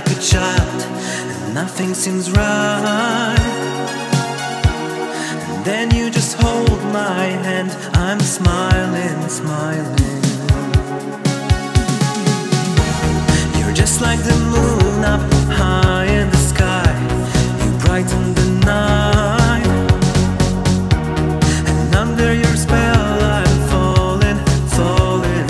like a child, and nothing seems right. And then you just hold my hand, I'm smiling, smiling. You're just like the moon up high in the sky, you brighten the night, and under your spell I'm falling, falling,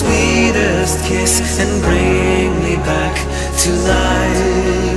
sweetest kiss and bring me back to life.